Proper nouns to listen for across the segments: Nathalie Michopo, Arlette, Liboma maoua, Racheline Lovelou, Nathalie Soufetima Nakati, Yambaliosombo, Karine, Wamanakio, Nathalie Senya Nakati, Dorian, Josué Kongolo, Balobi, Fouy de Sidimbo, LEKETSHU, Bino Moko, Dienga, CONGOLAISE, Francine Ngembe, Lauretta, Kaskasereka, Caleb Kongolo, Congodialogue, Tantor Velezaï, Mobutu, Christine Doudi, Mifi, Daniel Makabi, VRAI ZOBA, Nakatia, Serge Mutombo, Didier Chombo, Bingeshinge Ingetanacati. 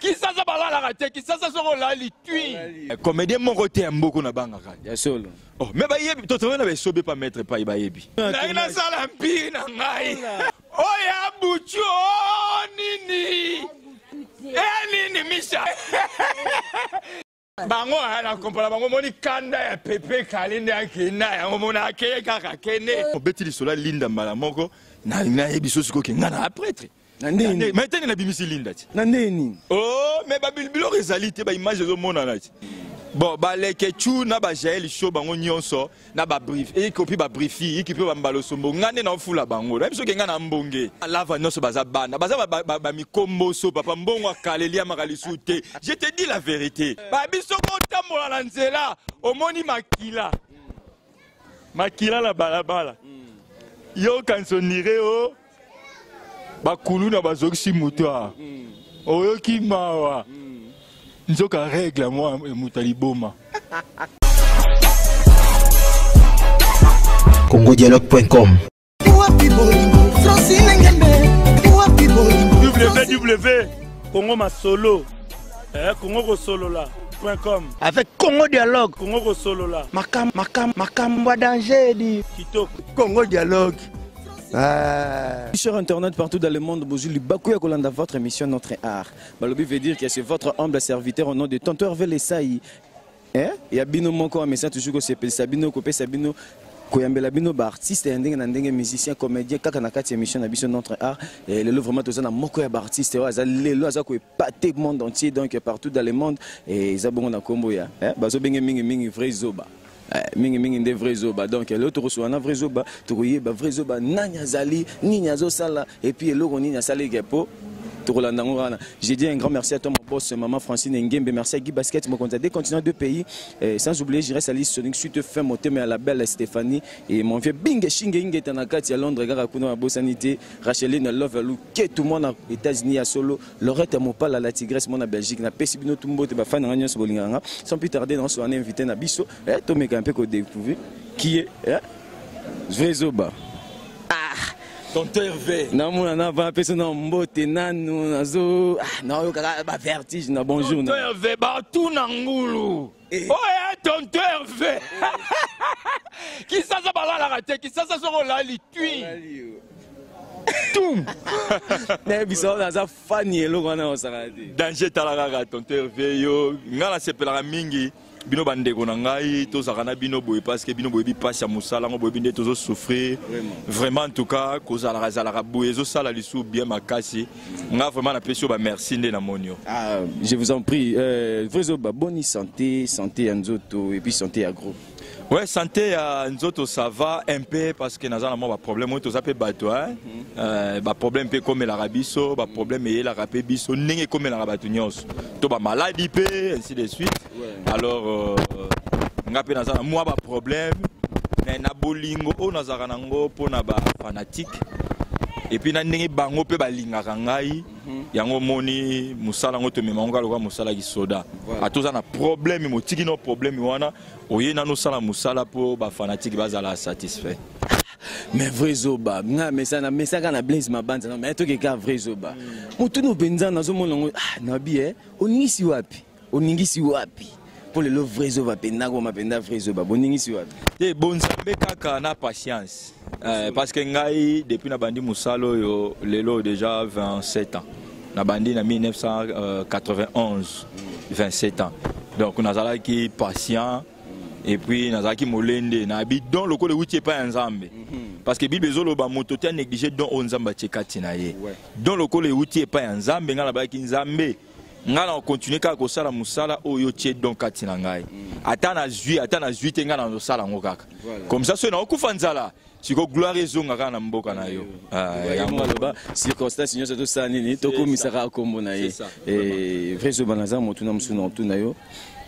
Qui ça ça va la rater, qui ça ça sera là les tuiles. Comédien mon côté un beaucoup na banga ka. Ya solo. Oh mais ba yebi to na be sobe pas mettre pas ba yebi. Na na sala mpi na ngai. Oh ya bucho nini. Eh nini misha. Bango ala kompola bango moni kanda ya pepe kalende akina ya mona ke kaka kene. Obeti li sola linda malamoko na na yebi so siko ke ngana prêtre. Nandeni maintenant la bimisi linda ti nandeni oh mais babilbilo rezalité ba image zo mona na ti bon ba lekechu na ba jael show bango nyonso na ba brief et kopi ba briefi ikipe ba mbalosombo ngane na fula bango na biso ke ngana mbonge lava nyonso baza bana baza ba mikombo so papa mbongo akalelia makalisu te je te dis la vérité ba biso motambola na nzela omoni makila makila la balabala yo kansonire o bakulu na bazoksi mutoa oyoki mawa nzoka règle moi mutali boma congodialogue.com Francine Ngembe www.congomasolo congorosolola.com avec congodialogue congorosolola makam danger di kitoko congodialogue. Sur internet partout dans le monde, Bozuli Bakuya Kolanda, votre émission, notre art. Balobi veut dire que c'est votre humble serviteur au nom de Tantor Velezaï. Hein? Il y a Bino Moko, un message toujours que c'est Sabino, Kopé Sabino, Koyambela Bino, artiste, un musicien, comédien, Kakanakati, émission, émission, notre art. Et le vraiment tout ça, Moko et artiste, les lois, ça qui pâté le monde entier, donc partout dans le monde. Et ils ont bon dans Komboya. Hein? Bazo Benge Mingi Mingi, vrai Zoba. Mingi des vrais zoba donc l'autre reçoit un vrai zoba trouillé bah vrai zoba nanyazali ninyazo sala et puis l'autre ninyazali gepo Tourlandangorana. J'ai dit un grand merci à toi mon boss maman Francine Ngembe, merci à Guy Basket mon contact des continents deux pays et sans oublier j'irai salir Sonic suite fin moté mais à la belle Stéphanie et mon vieux Bingeshinge Ingetanacati à Londres gars à Kuna à Bosanité Racheline Lovelou qui tout le monde aux États-Unis à Solo Lauretta mon pal à la Tigresse mon à Belgique na Pesibino Tumbo te ba fan nganyos bolinganga sans plus tarder on sera invité na biso et to me camper ko découvrir qui est Zvezoba. Bonjour. Qui ça ça va la rater, qui ça ça sera là les tuiles. Tout. Danger talarara Tantor V yo. Ngala sepela mingi. Bino bande konangai to zakana bino boy parce que bino boy bi passe ya musala ngo boy binde to souffrir vraiment en tout cas koza la zalaka boy zo sala lisu bien makasi nga vraiment na peso ba merci ndé na monio ah je vous en prie vraiment ba bonne santé santé nzoto et puis santé à groupe ouais santé à nzoto ça va un peu parce que nazana mo ba problème to zape bato hein ba problème pe comme la rabiso ba problème et la rapé biso ndenge comme la rabato nyos to ba maladie pe ainsi de suite alors ngapi nazana moi ba problème mais na bolingo o nazaka nango pona ba fanatique et puis na ndenge bango pe ba lingaka ngai yango moni musala ngo to memango lokwa musala ki soda atoza na problème motiki no problème wana oye na no sala musala po ba fanatique bazala satisfait mais vrai zoba nga mesana mesaka na blaze mabanza non mais to ke ka vrai zoba mutuno benza na zo monongo ah na bi oningisi wapi oningisi wapi pour le vrai zoba penda ko mapenda vrai zoba boningisi wapi te bonzambe kaka na patience parce que ngai depuis na bandi musalo yo lelo déjà 27 ans na bandi na 1991 27 ans donc nazala ki patient et puis nazaki molende na bi don loko le wutie pa nzambe parce que bibezo lo ba moto te négliger don onzamba tchekati na ye don loko le wutie pa nzambe ngala ba ki nzambe ngala on continue ka ko sala musala oyo tie don katina ngai atana zui te ngala no sala ngokaka comme ça so na okufa nzala siko gloire ezonga kana mboka na yo yango loba circonstance nyoso to sala nini to komisaka kombo na ye et vrai zoba naza moto na musuna moto na yo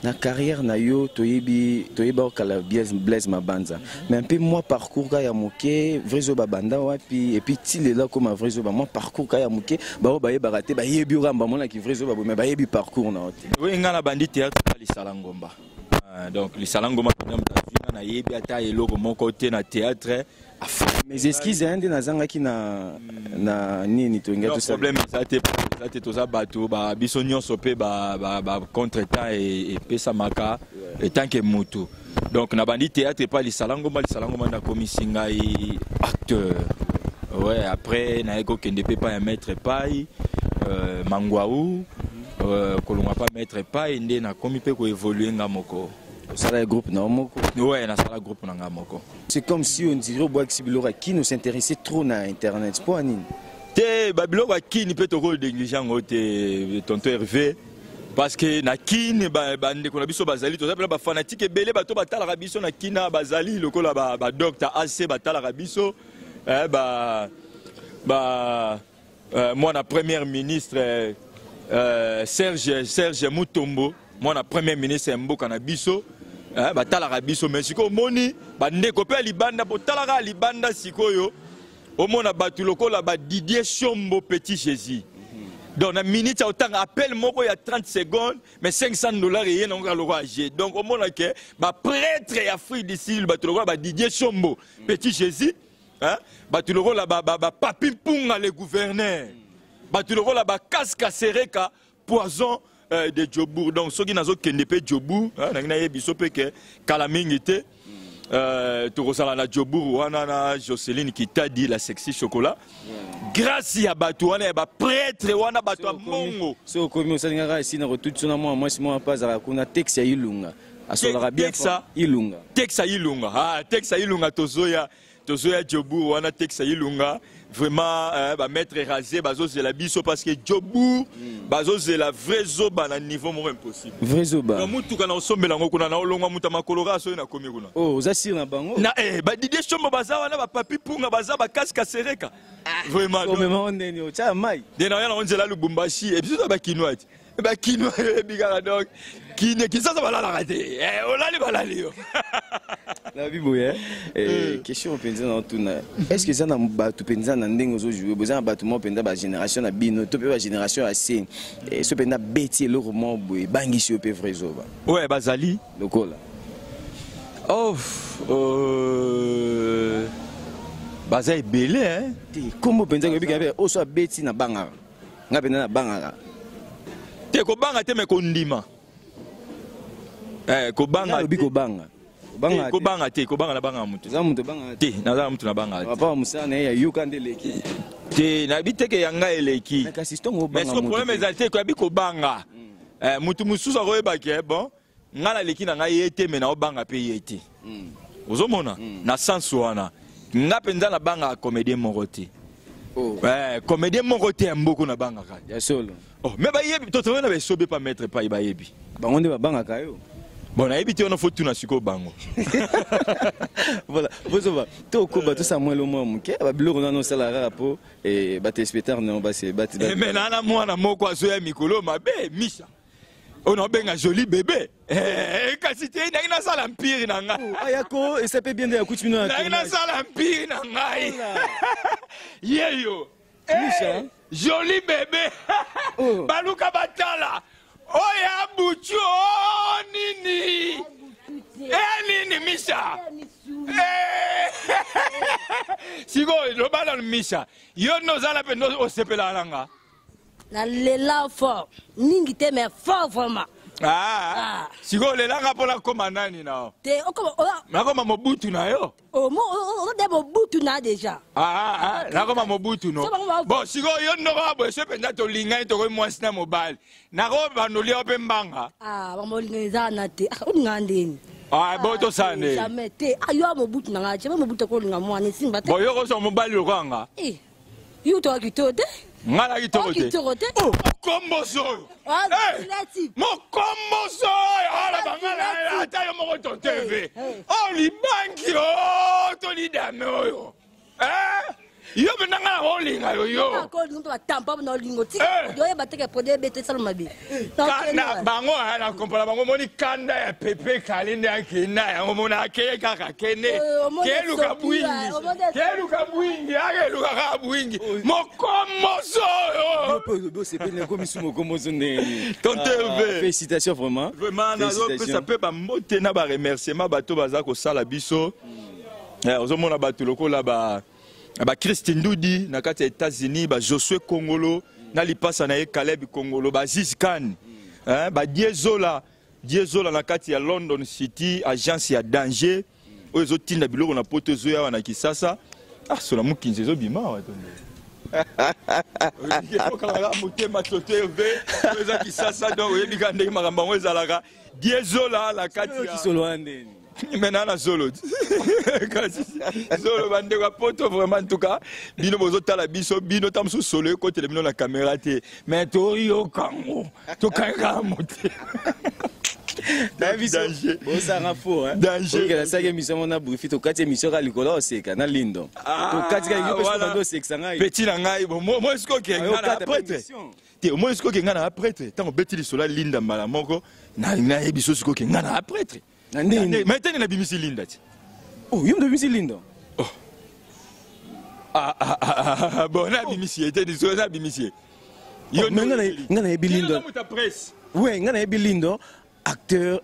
na carrière na yo toyebi kala blesse ma banza mais un peu moi parcours ka ya moké vrai zo babanda wapi et puis tilela comme vrai zo ba moi parcours ka ya moké ba o ba ye ba raté ba yebi ramba mona ki vrai zo ba mais ba yebi parcours na ote oui ngala bandi théâtre ali salangomba donc li salangomba na yebi ata eloko moko te na théâtre a Mais excusez le problème c'est que contre-temps et samaka et tant que moto. Donc na bandi théâtre pas les salangoma na komisinga acteur. Ouais, après na eko kendepe pas un maître paille mangwaou kolonga pas maître paille ndé na komi pe ko évoluer ngamoko. Ça la groupe non ouais na sala groupe na ngamoko. C'est comme si on dirait bois xibilora qui nous s'intéressait trop na internet pour anine. Té babilora qui ni peut rôle négligent côté tonton Hervé. Parce que na kin ba ndeko na biso bazali tozapela ba fanatique ebele bato batala rabiso na kina bazali lokola ba docteur AC batala rabiso moi na premier ministre Serge Mutombo moi na premier ministre Mboka na biso batala rabiso mais siko moni ba ndeko pe libanda botala libanda sikoyo omona batu lokola ba Didier Chombo petit Jésus. Donc, la minute, autant appel, il y a 30 secondes, mais $500 et il y a un âgé. Donc, au moins, le prêtre et Afrique d'ici, le Didier Chombo, petit Jésus, le papi Punga, le gouverneur, le Kaskasereka, poison de Djobour. Donc, ceux qui n'ont pas de Djobour, ils ont que calamité. Torosala Djobour, Wana, Jocelyne qui t'a dit la sexy chocolat. Grâce à Batouane, ba prêtre, Wana Batou Mongo. Si au commun, ça n'ira ici, nous retournons à moi, si moi, pas à la Kuna, Texa Ilunga. À son arabien, Ilunga. Texa Ilunga. Ah, Texa Ilunga, Tozoya Djobour, Wana, Texa Ilunga. Vraiment, maître rasé, Bazo, c'est la biso parce que Djobour, Bazo, c'est la vraie zoba à un niveau impossible. Vraie zoba. Nous, tout le monde, on a longuement moutama colora, on a commis. Oh, Zassi, on a bango. Na, bah, Didier Chombo, Baza, on a papi Punga, Baza, Kaskasereka. Vraiment. On est au Tchamaï. D'ailleurs, on est là, le Bumbashi, et puis tout à Kinoat. Et bah, Kinoat, Bigara, donc, qui n'est qu'un ça va la rater. Eh, on l'a les balalio. La vie, oui. Question, on tout. Est-ce que ça n'a pas tout pensé? Génération à Bino, génération à Sine. Et ce pendant bêtier le roman, Bangi sur Pévrezo. Ouais, Bazali, le col. Oh, Bazali Bélé, hein. Comment penser que Bigabe, au soit bêtis na Banga. N'a pas na Banga. T'es Kobanga, t'es mes condiments. Kobanga, Bigobanga. Kobanga te kobanga na banga mutu za mutu banga te na za mutu na banga te papa musana ya yukandeleki te na biteke yanga eleki mais ce problème exalté ko biko banga mutu mususa ko ebake bon ngala leki na ngai ete mena obanga pe yete uzomona na sans wana ngapenza na banga comédien moroté comédien moroté mboko na banga ka ya solo oh mais ba yebi to tona be sobe pa mettre pa ba yebi ba ngonde ba banga ka yo. Bon, on a fait tout le bango. Voilà, vous savez, tout ça, moi, le monde, on a un salaire et battre spectacle, on va se battre. Mais là, moi, on a un joli bébé. Quand c'était, il y a un sale empire. Ayako, et ça peut bien dire, il y a un sale empire. Yéyo, joli bébé. Balouka Batala. Oya bucho nini nini misha sigo lo balon misha yo nozala pe no osepela langa na lela fort ningi te me fort vraiment ah sigo lelanga pola koma nani nao te okoma nakoma mobutu na yo oh mo de mobutu na déjà ah nakoma mobutu no bon sigo yo no ba bo se penda to linga to ko mwasi na mobile nakoba no lio pe mbanga ah ba mo linga na te unga ndeni ah bo to sane jamais te ayo mobutu na ngache mobutu ko linga mwana simba te bo yo ko so mobile lo kanga eh you to akito te ngala kitoro te oh kombo so mon combo so ala bangala ata yo moko to TV oh li banki oh to li dame oh yo benanga holinga yo yo ko nto tampa no lingo ti yo e bateke prodé bete saloma bi kana bango ala kompola bango moni kanda ya pepe kalinde akina ya mona ke kaka kene keluka buingi ale luka ka buingi mokomozo yo pe do se pe ne komisu mokomozo ne tonte félicitations vraiment vraiment na zo pe ça peut ba motena ba remerciement bato baza ko sala biso Ozomona batuloko la ba Christine Doudi nakati États-Unis ba Josué Kongolo na lipasa na Caleb Kongolo ba Zizkan ba Diezola nakati ya London City agence ya danger ozo tinda biloko na potezo ya wana kisasa ah sola mukinze zo bima wa Diezola nakati ya Solwandeni maintenant la solo solo bande wa poto vraiment en tout cas bino bozo tala biso bino tam sous solo côté bino la caméra té mais tori o kango to kanga monté danger bon ça rafo hein danger que la saga émission on a briefé to quatre émission ka likolo seka na lindo to quatre ka émission bando seka ngai petit na ngai bon moi est-ce que ngana prêtre té moi est-ce que ngana prêtre tant beti li sola linda mala moko na ebiso siko ke ngana prêtre maintenant, il a oh, il y a ah, bon, il y a acteur,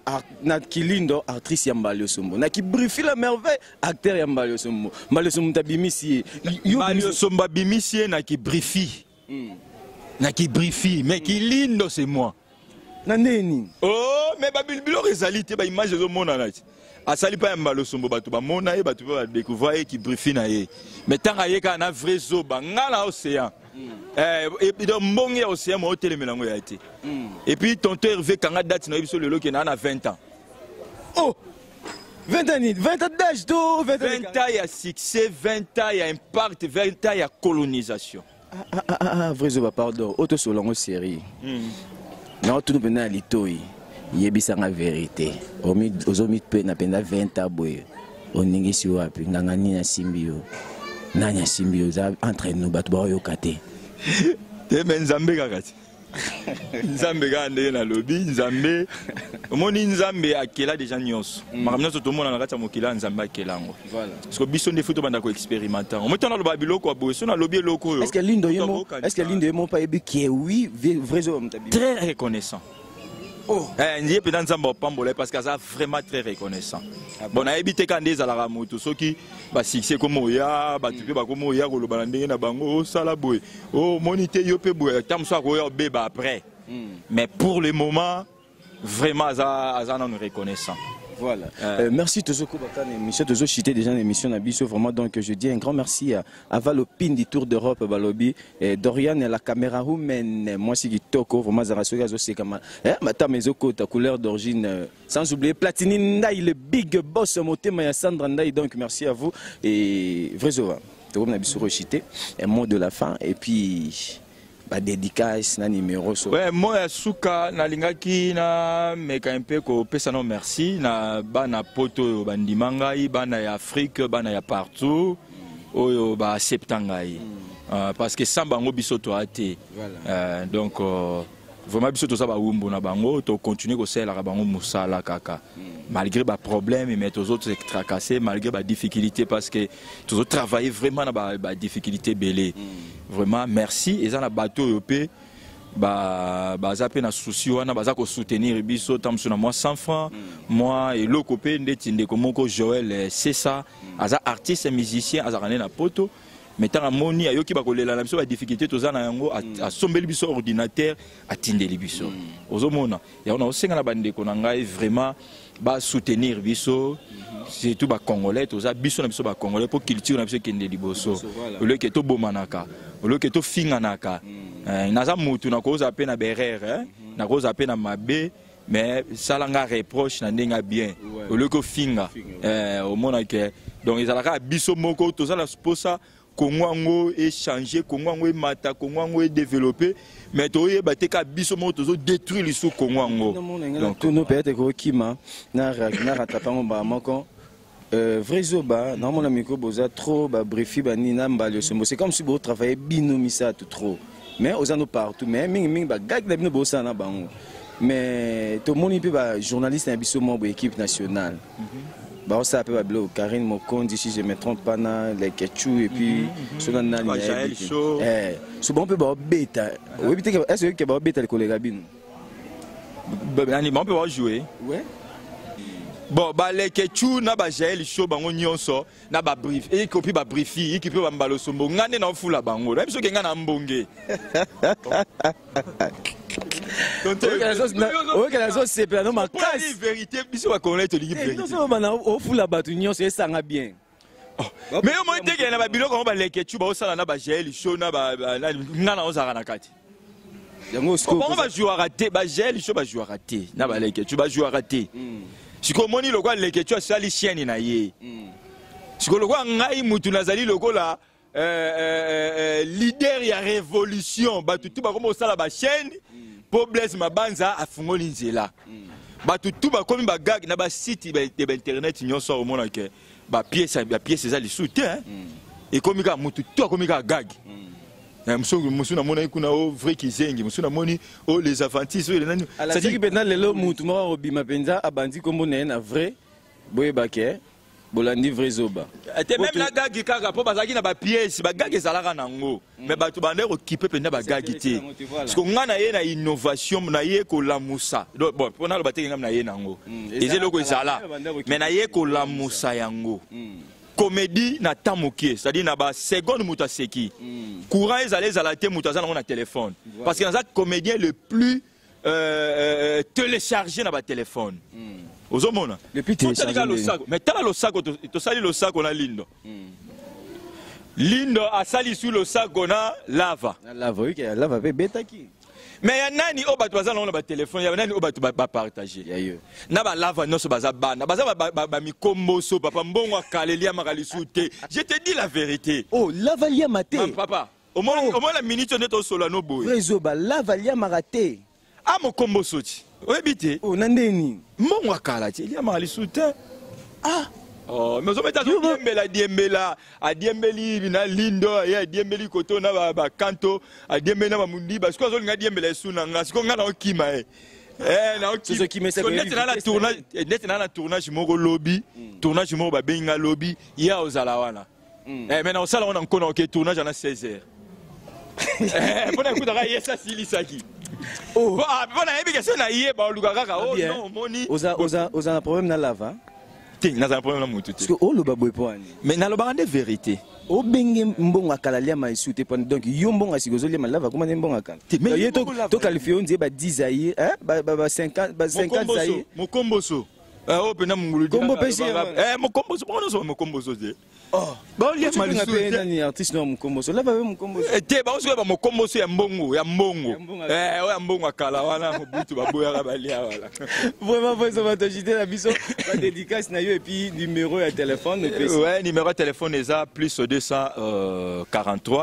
actrice Yambaliosombo. Naki briefi la merveille, acteur Yambaliosombo. Yambaliosombo ta bimisi. Yambaliosombo bimisi, naki briefi. Naki briefi, mais qui lindo c'est moi. Oh, mais Babylon réalité, image de mon anaïs. A sali pas un Yambaliosombo, Batouba Mona, Batouba découvrir qui briefine aïe. Mais tant aïe qu'un vrai zoo, bangala océan. Et puis dans mon océan, mon hôtel est été. Et puis Tantor Hervé, quand la date, il sur le lot qui a 20 ans. Oh! 20 ans d'âge, 20 ans à succès, 20 ans à impact, 20 ans à colonisation. Vrai zoo, pardon, auto solon série. Non, tout le monde a dit il y a la vérité. Aux hommes, il y a 20 ans. On est ici, on est ici, on est ici, on est ici, entraîne-nous, on est ici. Tu es un Zambé, Kakati. Nzambe gande na lobby Nzambe moni Nzambe akela déjà nyonso makamna to mona na kata mokila Nzambe akelango voilà parce que biso ndefuto banda ko expérimenter on metona lo babilo ko aboso na lobby loko est-ce que lindo yemo pa ebi ki oui vrai homme très reconnaissant oh ndiye pe Nzambe opambola parce que ça vraiment très reconnaissant bon na ebite kandeza la ramoto soki ba succès ko moya ba tupe ba ko moya ko lobala ndenge na bango sala boy oh monité yo pe boy tam so ko yo beba après mais pour le moment vraiment ça non reconnaissant voilà merci Tozoko Bakane monsieur Tozo cité déjà l'émission Nabiso vraiment donc je dis un grand merci à Valopine du Tour d'Europe Balobi et Dorian et la caméra Houmen moi c'est Kitoko vraiment Zarasoga Zosekama Matamézo Kote couleur d'origine sans oublier Platini Ndai le big boss Motema Sandra Ndai donc merci à vous et Vrezova Tozoko Nabiso recité un mot de la fin et puis ba dédicace na numéro so ouais moi suka na lingaki na meka un peu ko pesa non merci na bana poto bandima ngai bana ya Afrique bana ya partout oyo ba accepter ngai parce que sans bango biso to até donc vraiment biso to ça ba wumbo na bango to continuer ko sela ka bango musala kaka malgré ba problème mais aux autres tracassés malgré ba difficulté parce que tous autres travailler vraiment na ba difficulté belé vraiment merci et ça na bateau européen bah ça peine à souci on a besoin de soutenir biso tant sur moi 100 francs moi et le copain de comment que Joël c'est ça as artiste musicien as rané na poto mais tant à moni ayo qui va coller la biso ba difficulté tous en yango à sombel biso ordinateur à tindeli biso ozomona et on a aussi na bande ko ngai vraiment ba soutenir biso c'est tout ba congolais tous a biso na biso ba congolais pour culture na biso kendeli boso le keto bomanaka le keto finganaka naza mutu na koza pe na berere na koza pe na mabe mais ça langa reproche na ndenga bien le ko finga au monaka donc ezalaka biso moko tous a la sposa Kongwango est changé, Kongwango est mata, Kongwango est développé, mais toi et Bateka bisomo tozo détruit le sous Kongwango. Donc tout nous peut-être qui m'a rattrapant bas manquant vrai zoba non mon ami Koboza trop bas briefi bani Yambaliosombo c'est comme si vous travaillez binomisa tout trop mais aux anneaux partout mais ming bas gag d'abino bossa na bango mais tout mon équipe bas journaliste un bisomo pour équipe nationale. Bah on s'appelle Bablo, Karine Mokondi, si je me trompe pas, les Ketchou et puis ceux-là n'ont rien. Eh, souvent on peut boire bêta. Oui, peut-être que est-ce que boire bêta les collègues abîmes? Ben, on peut boire jouer. Ouais. Bon, les Ketchou, na ba jaël show bango nyonso, na ba brief, et kopi ba briefi, qui peut ba mbalosombo, ngane na fula bango, même ceux qui ngana mbonge. Oui, que la chose c'est plein ma casse. La vérité, biso ba connaître li vérité. Non seulement na o fula ba tu nyonso, ça nga bien. Mais au moins te ngana ba biloko ba les Ketchou ba osala na ba jaël show na ba ngana ozara na kati. On va jouer à rater, Bagel, je vais jouer à rater. Tu vas jouer à rater. Si tu as le roi, tu as les chiens. Si tu as le roi, tu as le roi, leader de la révolution. Tu vas commencer à la chaîne. Problème, ma banza a fumé là. Tu vas comme un gag, tu as un site internet, tu as au monde, tu as pièce, c'est les soutiens. Et comme il y a un gag. Monsieur Namoni kuna o vrai kizengi, monsieur Namoni o les avantises. Ça dit que maintenant les lots mutumwa o bimapenza abandi kombo na na vrai boye baké bolandi vrai zoba. Et même la gag kaka po bazaki na ba pièce ba gag ezalaka nango mais ba tubande ko kipe penda ba gag té. Parce que ngana yé na innovation na yé ko lamusa. Bon pona lo batenga na yé nango. Ezé loko ezala mais na yé ko lamusa yango. Comédie na tamoké, c'est-à-dire na ba seconde mutaseki. Courant ils allaient à la télé mutazana on a téléphone. Parce que dans un comédien le plus téléchargé na ba téléphone. Aux hommes le plus téléchargé. Mais t'as le sac, tu sali le sac on a lindo. Lindo a sali sur le sac on a lava. Lava oui, lava bêta qui. Mais il y a nani au batouazan on a ba téléphone, il y a nani au batouba ba partager. Na ba lava non so bazaba, na bazaba ba mikombo so papa mbongo kalelia makalisute. Je te dis la vérité. Oh lava lia maté. Papa, au moins la minute on est au solano boy. Réseau ba lava lia maraté. Ah mon kombo soti. Obité. Oh nandeni. Mbongo kalati lia makalisute. Ah oh mais on met à Diembela, à Diembeli, à Lindo, à Diembeli Koto, à Kanto, à Diembela Mamundi, parce qu'on a Diembela Sunanga, parce qu'on a un Kimae. Net dans la tournage Moro Lobby, tournage Moro Babenga Lobby, il y a Ozalawana. Maintenant, on a encore un tournage à 16 heures. On a un coup d'arrêt, ça c'est Lissaki. Oh, on a un peu de ça, on a un problème. On a un problème dans la lave. Parce que le baboué point. Mais na le baran de vérité. Au bengue mbonga kalalia maïsouté point donc yombonga sigozoli malava comment mbonga kan. Mais yé to qualifié on dit ba 10 zaïe hein ba 50 zaïe. Mon komboso. Oh pena mungulu. Kombo pesi. Mon komboso bon so mon komboso de. Oh. Ba on lia maïsouté nani artiste no mon komboso. Là ba mon komboso. Té ba osuka ba mon komboso ya mbongo ya mbongo. O ya mbongo akala wana mobutu ba boya ba lia wala. Vraiment vous va te jeter la biso. Dédicace na yo et puis numéro à téléphone. Ouais, numéro à téléphone eza plus 243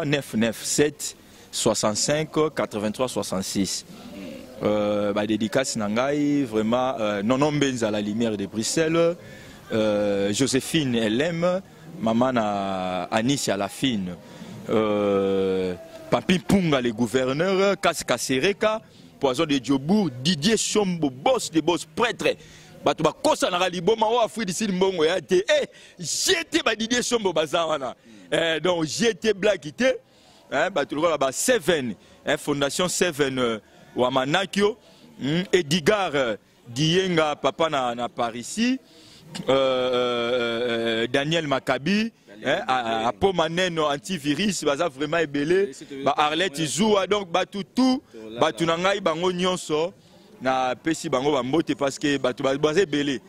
997 65 83 66. Bah dédicace nangai vraiment non benza à la lumière de Bruxelles. Joséphine LM, maman à Anis à la fine. Papi Punga le gouverneur, Kaskasereka, Poison de Diobourg, Didier Chombo, boss des boss prêtre. Batouba Kosa Rali, Liboma maoua, Fouy de Sidimbo, j'étais Didier Chombo Bazawana. Donc j'étais blaguité, Batouba 7, Fondation 7, Wamanakio, Edigar, Dienga, Papa na Parisi, Daniel Makabi, à Pomanen, antivirus, Baza vraiment ébélé, Arlette, Izoua, donc Batoutou, Batounangaï, Bango Nyonso. Na pesi bango bambote parce que batu bazé belé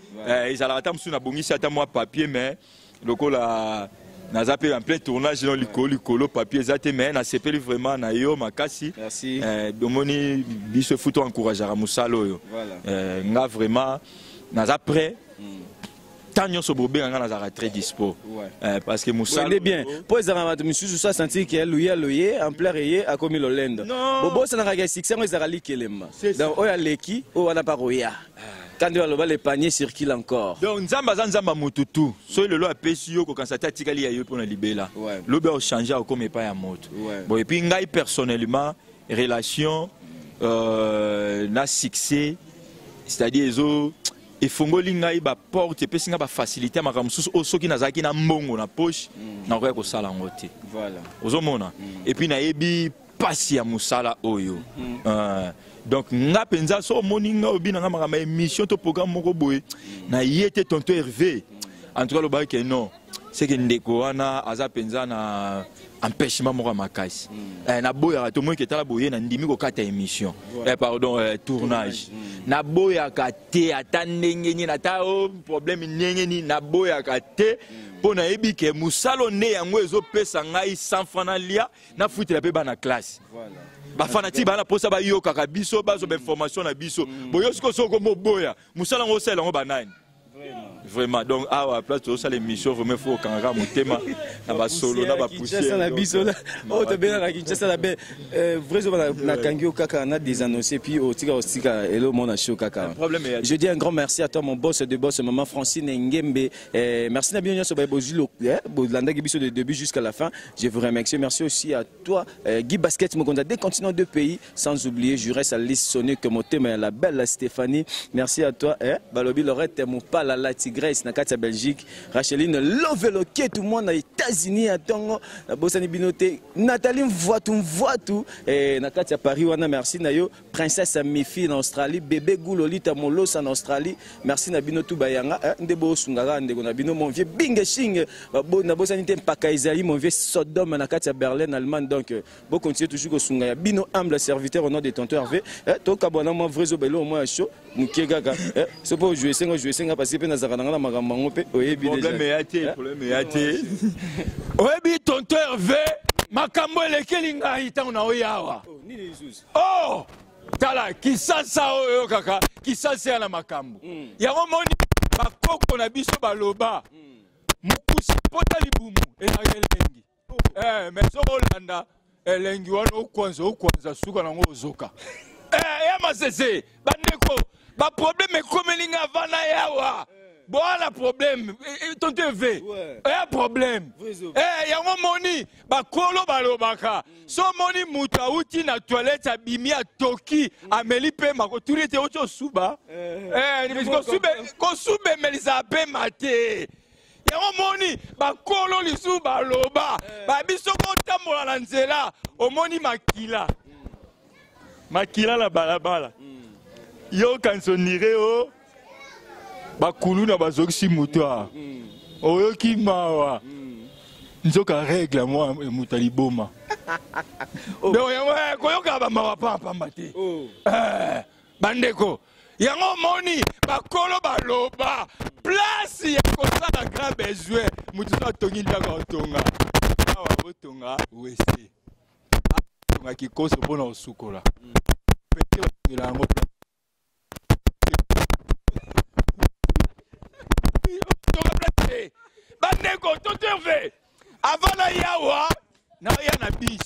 ils allaient attendre sur na bongisi attendre papier mais loko la na zappé en plein tournage dans l'icolo papier zaté mais na sepeli vraiment na yo makasi merci domoni biso futo encourager à musalo yo nga vraiment na après Tanyon Sobobé ngana za très dispo parce que Moussa est bien pour les aramato monsieur je suis senti que loyer en plein rayé a commis l'olende bobo ça na ka 600 ezara likelema donc oya leki o wana pa roya quand on va le panier circule encore donc nzamba za nzamba mututu so le lo a pesio ko kansa tatikali ya yo pour na libela lo be o changer o comme pas ya moto bon et puis ngai personnellement relation na succès c'est-à-dire ezo et fongoli ngai ba porte pe singa ba faciliter makamusu osoki nazaki na mbongo na poche na ko ko sala ngote voilà ozomona et puis na ebi pasi ya musala oyo Donc nga penza so moninga obina nga ma émission to programme moko boye na yete tonto Hervé en tout cas le bail que non c'est que ndekoana aza penza na empêchement moko makasi na boya to moy ketala boye na ndimi ko kata émission pardon tournage na boya kate atandenge ni na ta problème nenge ni na boya kate pona ebike musalone yango ezopesa ngai 100 francs na lia na futi la pe ba na classe voilà. Ba fanati ba na posa ba yo kaka biso bazo ba information na biso boyo siko soko moboya musala ngo sela ngo banani vraiment donc awa place to sala émission vraiment faut kanga motema na ba solo na ba pousser na biso o to bela na kinchasa la be vrai na kangio kaka na des annonces puis au tika ostika hello mon show kaka je dis un grand merci à toi mon boss de boss maman Francine Ngembe merci na bien so ba bozulo bolanda biso de début jusqu'à la fin je vous remercie merci aussi à toi Guy Basket mon contact des continents deux pays sans oublier juré sa liste sonné que motema la belle Stéphanie merci à toi Balobi Lauretta mon pas la Grèce, Nakatia Belgique, Racheline Lovelou, tout le monde aux États-Unis, à Tongo, à Bosnie Binoté, Nathalie voit tout, et Nakatia Paris, wana merci Nayo, princesse Mifi en Australie, bébé Goulolita Molos en Australie, merci Nabino tout Bayanga, Ndebo Sungara, Ndebo Nabino, mon vieux Bingeshinge, Bosnie Pakaizali, mon vieux Sodome, Nakatia Berlin, Allemagne, donc, bon continuer toujours au Sungaya, Bino humble serviteur au nom des Tantor Velezaï, Toka Bonama, vrai Zobelo, au moins chaud, Moukégaga, c'est pas jouer 5 à passer Nazara. Oh, tala kisasa oyo kaka kisasa na makambo. Yango moni bakoko na biso baloba. Mukusi pota libumu elengi. Mais so Holanda elengi wana okwanza suka na ngo zoka. Ya masese bandeko ba problème ekomelinga vana yawa. Voilà problème, ton TV, un problème. Eh, y a un moni, bakolo balobaka. Son moni mutaouti na toilette abimi à Toki, à Melipe, ma couturite ocho souba. Eh, kosoube Melizabeth Maté. Y a un moni, bakolo lisu baloba. Babiso monta molanzela, o moni makila. Makila la balabala. Yo kansonire o. Bakulu na bazoksi mutoa oyoki mawa nzoka règle moi mutaliboma donc yamwe koyoka ba mawa papa mate bandeko yango moni bakolo baloba place ya kosala grand besoin mutoa tongi ndaka otonga awa botonga wese tonga kikoso bona osukola pete yango Bandeko, tout est fait. Avant la Yawa, il y a un bis.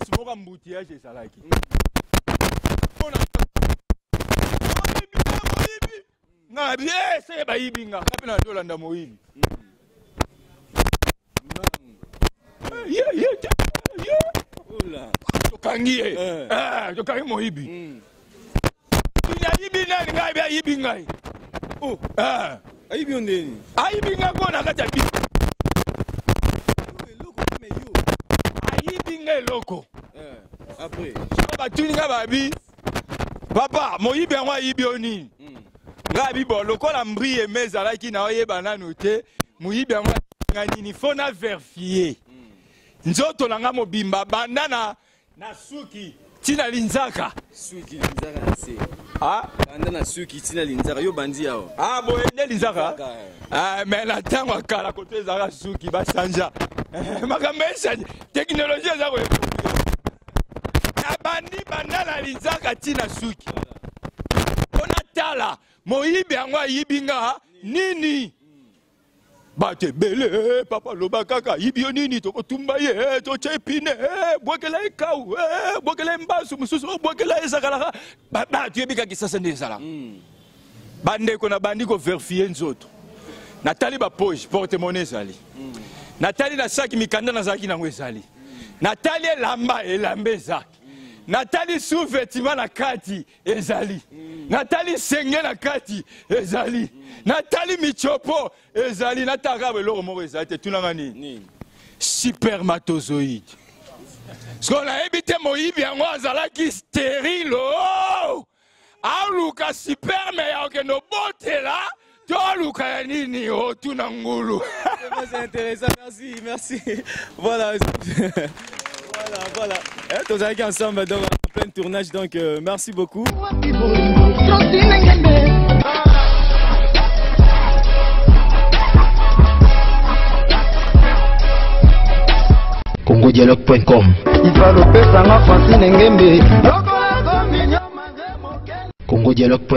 C'est mon embouteillage et ça là. Oh, aïe bien, aïe bien, loco. Après, papa, mon bien, ibioni. Rabi, bon, le col et mes à la qui n'a pas noté. Mon bien, il faut vérifier. Nous autres, on a bimba, banana, nasuki. Tina Linzaka. Suki Linzaka c'est. Ah, bandana suki Tina Linzaka yo bandi yao. Ah boye Linzaka. Ah mais la tango akala côté Zara suki basanja. Makamesha technologie za ko. Ya bandi bandana Linzaka Tina suki. Ona tala moyibi angwa yibinga nini. Bate bele papa loba kaka ibio nini to tumba ye to chepine bwakela ekau bwakela mbasu mususu bwakela ezakala ba tu ebika kisasa ndezala bande ko na bandi ko vérifier nzoto natali ba poche porte-monnaie zali natali na saki mikanda na zaki na ngwezali natali lamba elambe zaki Nathalie Soufetima Nakati ezali. Nathalie Senya Nakati ezali. Nathalie Michopo ezali. Nathalie Gabé loro mo ezali te tunanga ni. Supermatozoïde. Ce qu'on a évité, Moïse, il y a un qui stérile. Aluka super meilleur que nos bottes là. C'est intéressant, merci, merci. Voilà, voilà. Nous allons ensemble dans plein de tournage, donc merci beaucoup. Congodialogue.com Congodialogue.com